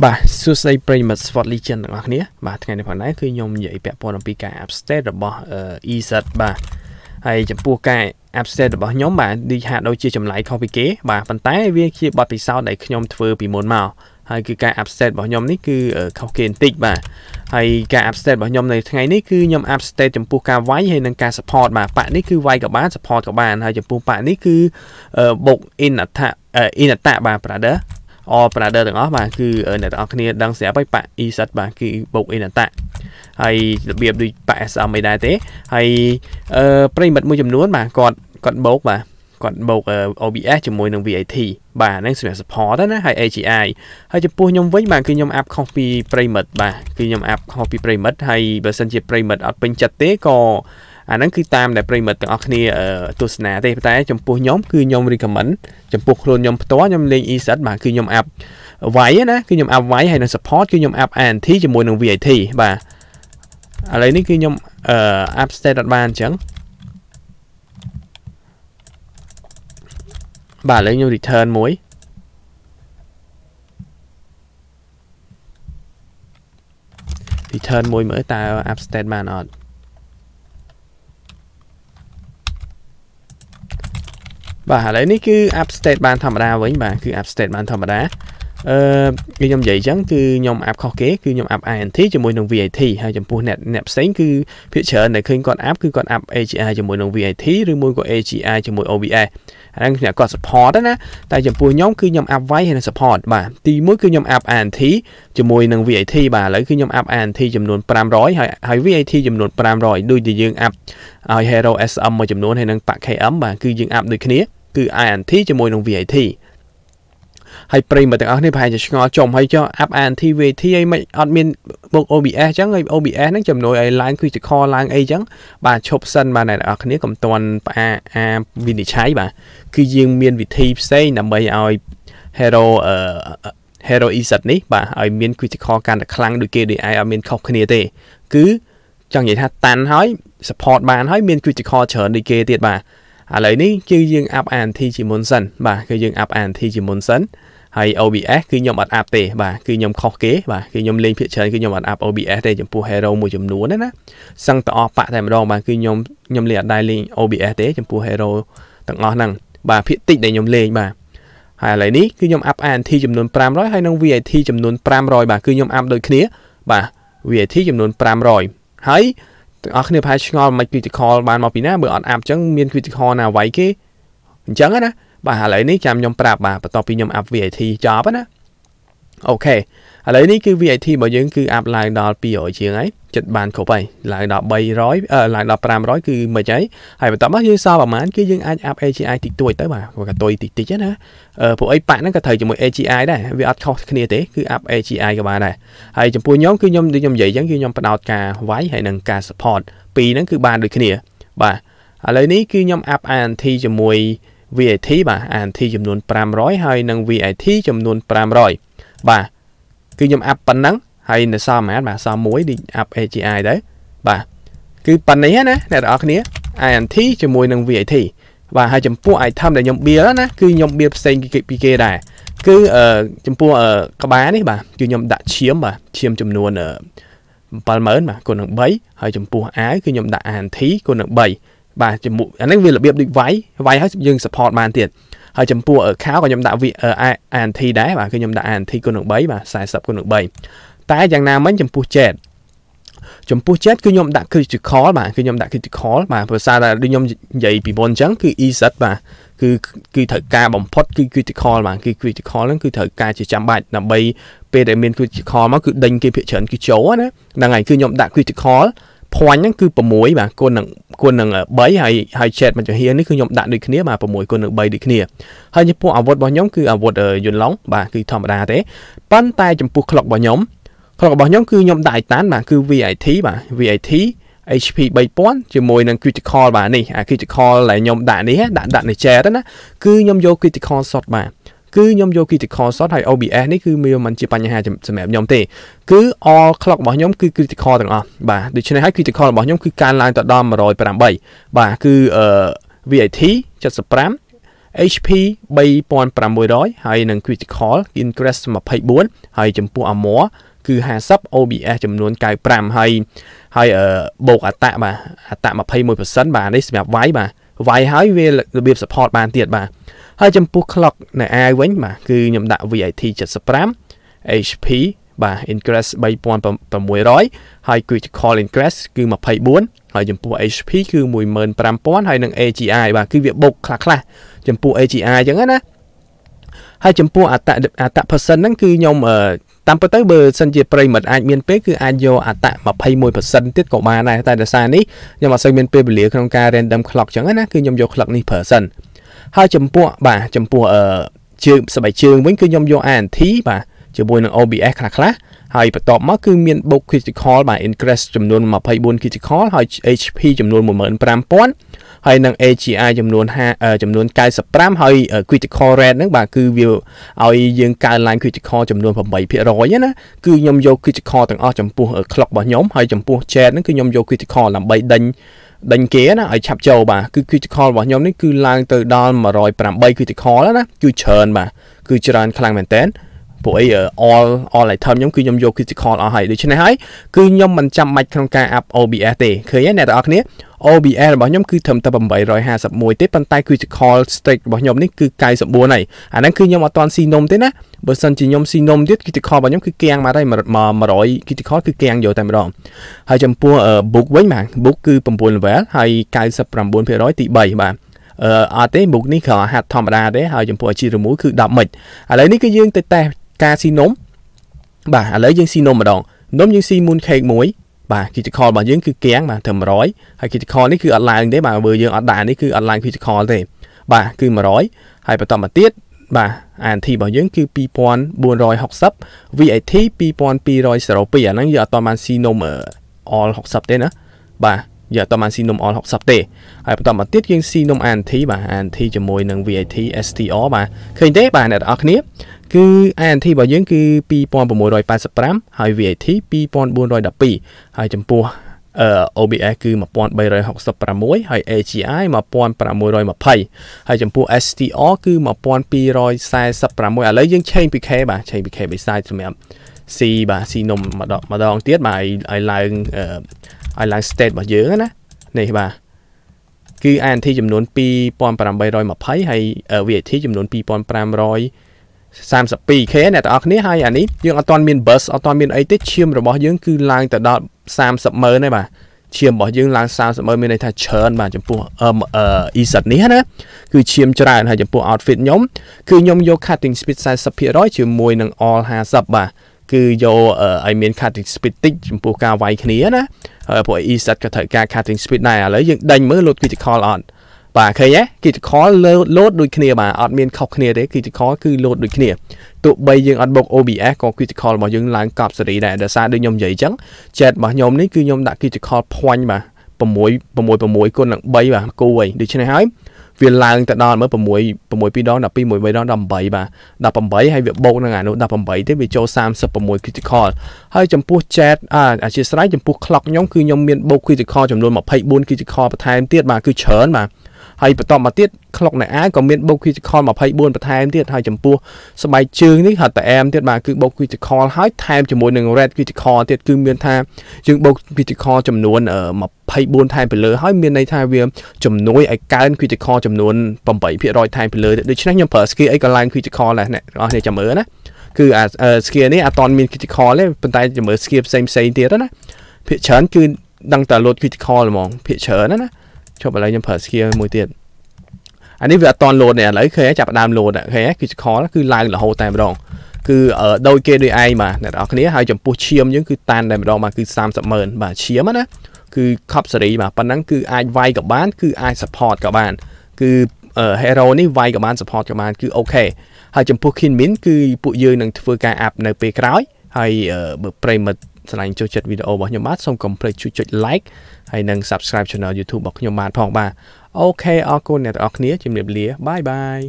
Bà Suzy Primus Ford Legion ở khía bà ngày này phần nãy khi nhom dậy bẹp bò làm pika upstairs bà Isaac bà hay chấm pua cài upstairs bà nhóm bà đi hạ đôi chia chấm lại không bị kế bà phần tái viên khi bà bị sao để nhom thưa bị mồn màu hay cứ cài upstairs bà nhóm này cứ ở khâu kiện tích bà hay cài upstairs bà nhóm này ngày này cứ nhom upstairs chấm pua cài váy hay nâng cài support bà bạn này cứ vai cả bạn support của bạn hay chấm pua bạn này cứ bột in ở tạ bà brother ở phần đợt đó mà cứ ở này đó kia đang sẽ bách bạn isat và cái bột in tạ hay đặc biệt đi bạn sao mày đại thế hay play mật mua chấm nuốt mà còn bột OBS chấm môi đường vị thì bà đang sử dụng support đó nè hay AGI hay chấm pua nhom với bạn cứ nhom app copy play mật bà cứ nhom app copy play mật hay bờ sân chơi play mật ở bên chặt tế co anh đang cứ tam để play mật ở kia tôi sna đây tại chấm pua nhóm cứ nhom recommend chấm pua luôn nhom to nhom lên isat bà cứ nhom app váy á cứ nhom app váy hay là support cứ nhom app and thì chấm môi đường vị thì bà ở đây cứ nhom app standard ban chẳng bà lấy nhau return muối mới ta upstairs mà nó bà lấy ní cứ upstairs ban thầm ra với bà cứ upstairs ban thầm ra cứ nhóm dậy chẳng cứ nhóm app khó kế cứ nhóm app ant cho môi đồng vị thì hay chấm pua nẹp nẹp sánh cứ phía chợ này khi con app cứ con app AGI cho môi đồng vị thì rồi môi của AGI cho môi OBI đang nhà còn support đó nè tại chấm pua nhóm cứ nhóm app váy hay là support bà thì mỗi cứ nhóm app ant cho môi đồng vị thì bà lấy cứ nhóm app ant chấm nón 500 hay vị thì chấm nón 500 đôi thì dương app hero SM mà chấm nón hay đang tặng khay ấm bà cứ dương app đôi kia cứ ant cho môi đồng vị thì hay prem mà từ ở đây phải cho chồng hay cho app ant về thì ấy mấy admin buộc OBS chẳng người OBS nó chấm nối ấy line quy trình kho line ấy chẳng bà chụp sân bà này ở cái này cầm toàn à vì để trái bà cứ riêng miền vị thi xây nằm bây ai hero hero isat ní bà ai miền quy trình kho can là khăng được kia để ai admin không kia thế cứ chẳng vậy ha tan hói support bà hói miền quy trình kho chờ đi kia tiệt bà à lấy ní cứ riêng app ant chỉ muốn sân bà cứ riêng app ant chỉ muốn sân hay OBS cứ nhóm bật app tê bà cứ nhóm khó kế bà cứ nhóm lên phía trên cứ nhóm bật app OBS đây chấm pua hero một chấm núa đấy nè sang tỏ bạ thèm đo bà cứ nhóm liền đai lên OBS tê chấm pua hero tặng ngon năng bà phía tích để nhóm lên bà hay lấy ní cứ nhóm app ant chấm nón 500 hay nông vị thì chấm nón 500 bà cứ nhóm app đôi kia bà vị thì chấm nón 500 hay ở cái này phải ngon mà critical bàn mà pin á bữa ăn app chẳng miền critical nào vậy cái chẳng á nè bà lấy ní chạm nhóm prap bà bắt đầu pin nhóm app vậy thì cho á nè ok lấy ní cứ vậy thì bởi những cứ app lại đòi pin ở chuyện ấy chật bàn khổ bay lại đòi bay rối lại đòi pram rối cứ mà cháy hay bắt đầu bắt như sao bà mán cứ những app AGI thì tôi tới bà và tôi thì chết á phụ ấy bạn nó có thầy cho một AGI đây vì ăn không kia thế cứ app AGI của bà này hay chấm pua nhóm cứ nhóm đi nhóm dậy chẳng cứ nhóm bắt đầu cà váy hay nâng cà support pin nó cứ bàn được kia bà lấy ní cứ nhóm app ant cho mùi vị thế bà ant chấm nón 500 hay nâng vị thế chấm nón 500 bà cứ nhóm app bắn nắng hay là sao mà bà sao muối đi app AGI đấy bà cứ bắn này hết nè để đó cái ant cho mùi nâng vị thì và hai chấm pua ai thăm để nhóm bia đó nè cứ nhóm bia xanh kia này cứ chấm pua ở các bá đấy bà cứ nhóm đã chiếm bà chiếm chấm luôn ở ba mớn mà còn nặng bấy hai chấm pua ái cứ nhóm đã ant còn nặng bầy bà chấm mũ anh ấy vì là bia định váy hết nhưng support bàn tiền hai chấm pua ở kháo còn nhóm đã vị ở ant đấy bà cứ nhóm đã ant còn nặng bấy bà xài sập còn nặng bầy tại chẳng nào mấy chấm pua chết cứ nhóm đã critical mà cứ nhóm đã critical mà vừa xa là đi nhóm dậy bị bồn trắng cứ isat mà cứ thời ca bóng phốt cứ critical mà cứ critical lắm cứ thời ca chỉ trăm bạch là bay p để miền critical mà cứ đánh cái phía trận cứ chấu á là ngày cứ nhóm đã critical point nhá cứ bấm mũi mà cô nằng bấy hay chết mà cho hiền đấy cứ nhóm đã được kia mà bấm mũi cô nằng bấy được kia hay như pua avot bao nhóm cứ avot ở dồn lóng bà cứ thầm ra thế bàn tay chấm pua clock bao nhóm còn bọn nhóm cứ nhóm đại tán mà cứ VIP HP bay pon chỉ môi năng critical bà này critical lại nhóm đại này hết đạn này che đó nè cứ nhóm vô critical shot mà cứ nhóm vô critical shot hay OBS đấy cứ miêu mình chỉ bàn nhà chấm mẹ nhóm thì cứ all clock bọn nhóm cứ critical được không bà để cho nên hết critical bọn nhóm cứ can line tọt đom mà rồi phải làm bảy bà cứ VIP chất spam HP 3600 ហើយ នឹង critical ingress 24 ហើយ ចំពោះ armor គឺ 50 OBS ចំនួន 95 ហើយបូក attack បាទ attack 21% បាទនេះសម្រាប់វាយបាទវាយហើយវារបៀប support បានទៀតបាទហើយចំពោះ clock នៅ AI វិញបាទគឺខ្ញុំដាក់ VIT 75 HP បាទ ingress 3600 ហើយ critical ingress គឺ 24 ហើយចំពោះ HP គឺ 15000 ហើយនឹង AGI បាទគឺវាបុកខ្លះៗចំពោះ AGI អញ្ចឹងណាហើយចំពោះអត person ហ្នឹងគឺខ្ញុំតាមពិតទៅបើសិនជាប្រិមិត្តអាចមានពេលគឺអាចយកអត 21% ទៀតក៏បានដែរតែដោយសារនេះខ្ញុំអត់សូវមានពេលវេលាក្នុងការ random clock អញ្ចឹងណាគឺខ្ញុំយក clock នេះប្រើសិនហើយចំពោះជើងស្បែកជើងវិញគឺខ្ញុំយក ANT បាទជាមួយនឹង OBS ខ្លះៗហើយបន្ទាប់មកគឺមានបុក critical បាទ ingress ចំនួន24 critical ហើយ HP ចំនួន 15000 ហើយនឹង AGI ចំនួន95ហើយ critical rate ហ្នឹងបាទគឺវាឲ្យយើងកើនឡើង critical ចំនួន 8% ណាគឺខ្ញុំយក critical ទាំងអស់ចំពោះ clock របស់ខ្ញុំហើយចំពោះ chat ហ្នឹងគឺខ្ញុំយក critical ដើម្បីដេញគេណាឲ្យឆាប់ចូលបាទគឺ critical របស់ខ្ញុំនេះគឺឡើងទៅដល់108 critical ណាគឺច្រើនបាទគឺច្រើនខ្លាំងមែនតើពួកអី all item ខ្ញុំគឺខ្ញុំយក critical អស់ហើយដូច្នេះហើយគឺខ្ញុំមិនចាំបាច់ក្នុងការ up OBS ទេឃើញទេអ្នកទាំងអស់គ្នា OBS របស់ខ្ញុំគឺត្រឹមតែ851ទេប៉ុន្តែ critical strike របស់ខ្ញុំនេះគឺ94ហើយអាហ្នឹងគឺខ្ញុំអត់ទាន់ស៊ីនំទេណាបើសិនជាខ្ញុំស៊ីនំទៀត critical របស់ខ្ញុំគឺគាំងមកហើយ100 critical គឺគាំងយកតែម្ដងហើយចំពោះ book វិញបាទ book គឺ9 level ហើយ99% ទី3បាទអត់ទេ book នេះគ្រាន់តែហាត់ធម្មតាទេហើយចំពោះ G6 គឺ10មិចឥឡូវនេះគឺយើងទៅតេស្តការស៊ីនំបាទឥឡូវយើងស៊ីនំម្ដងនំយើងស៊ី moon cake មួយបាទ critical របស់យើងគឺគាំងបាទត្រឹម100ហើយ critical នេះគឺអត់ឡើងទេបាទបើយើងអត់ដាក់នេះគឺអត់ឡើង critical ទេបាទគឺ100ហើយបន្តមកទៀតបាទ ANT របស់យើងគឺ2460 VIT 2202អាហ្នឹងយើងអត់តបានស៊ីនំ all 60ទេណាបាទយើងអត់តបានស៊ីនំ all 60ទេហើយបន្តមកទៀតយើងស៊ីនំ ANT បាទ ANT ជាមួយនឹង VIT STR បាទឃើញទេបាទអ្នកទាំងអស់គ្នាគឺ ANT របស់យើងគឺ2685ហើយ VAT 2412ហើយចំពោះ OBS គឺ1366ហើយ AGI 1620ហើយចំពោះ STR គឺ1246ឥឡូវយើង change PK បាទ change PK បីសាយសម្រាប់ C បាទ C នំម្ដងទៀតបាទឲ្យឡើង state របស់យើងណានេះបាទគឺ ANT ចំនួន2820ហើយ VAT ចំនួន2532k អ្នកទាំងអស់គ្នាហើយអានេះយើងអត់ទាន់មាន bus អត់ទាន់មានអីទេឈាមរបស់យើងគឺឡើងទៅដល់ 300,000 ហើយបាទឈាមរបស់យើងឡើង 300,000 មានន័យថាច្រើនបាទចំពោះ EZ នេះណាគឺឈាមច្រើនហើយចំពោះ outfit ខ្ញុំគឺខ្ញុំយក cutting speed 40% ជាមួយនឹង all 50បាទគឺយកឲ្យមាន cutting speed តិចចំពោះការវាយគ្នាណាហើយពួក EZ ក៏ត្រូវការ cutting speed ដែរឥឡូវយើងដេញមើល load critical អត់បាទឃើញទេ critical load ដូចគ្នាបាទអត់មានខុសគ្នាទេ critical គឺ load ដូចគ្នាទោះបីយើងអត់បុក OBS ក៏ critical របស់យើងឡើងកប់សេរីដែរដោយសារដូចខ្ញុំនិយាយអញ្ចឹង chat របស់ខ្ញុំនេះគឺខ្ញុំដាក់ critical point បាទ6 គុណនឹង3បាទគូហើយដូច្នេះហើយវាឡើងទៅដល់មើល6 2ដង12 13ដង18បាទ18ហើយវាបូកនឹងអានោះ18ទេវាចូល36 critical ហើយចំពោះ chat អធិស្ឋានចំពោះ clock ខ្ញុំគឺខ្ញុំមានបុក critical ចំនួន24 critical បន្ថែមទៀតបាទគឺច្រើនបាទហើយបន្តមកទៀត clock នៃ AI ក៏មានបុក critical 24បន្ថែមទៀតហើយចំពោះស្បែកជើងនេះហត់តែ AM ទៀតបាទគឺបុក critical ហើយថែមជាមួយនឹង red critical ទៀតគឺមានថាយើងបុក critical ចំនួន24ថែមទៅលើហើយមានន័យថាវាជំនួយឲ្យកើន critical ចំនួន 8% ថែមទៅលើដូច្នេះខ្ញុំប្រើ skill អីក៏ឡើង critical ដែរអ្នកទាំងអស់គ្នាចាំមើលណាគឺ skill នេះអត់ទាន់មាន critical ទេប៉ុន្តែចាំមើល skill ផ្សេងទៀតណាភាគច្រើនគឺដឹងតែ load critical ហ្មងភាគច្រើនណាចុះឥឡូវខ្ញុំប្រើ skill មួយទៀតអានេះវាអត់តន load ទេឥឡូវឃើញចាប់ដើម load ឃើញគឺ call គឺឡើងរហូតតែម្ដងគឺដោយគេដោយឯងបាទអ្នកនរគ្នាហើយចំពោះឈាមយើងគឺតានតែម្ដងបាទគឺ 300,000 បាទឈាមណាគឺខប់សេរីបាទប៉ុណ្ណឹងគឺអាចវាយក៏បានគឺអាច support ក៏បានគឺ hero នេះវាយក៏បាន support ក៏បានគឺអូខេហើយចំពោះ Kin Min គឺពួកយើងនឹងធ្វើការ up នៅពេលក្រោយហើយបើប្រិមិត្តឆ្លាញ់ចូលចិត្តវីដេអូរបស់ខ្ញុំបាទសូមកុំភ្លេចជួយចុច like ហើយនិង subscribe channel YouTube របស់ខ្ញុំបានផងបាទអូខេអរគុណអ្នកទាំងអស់គ្នាជំរាបលាបាយបាយ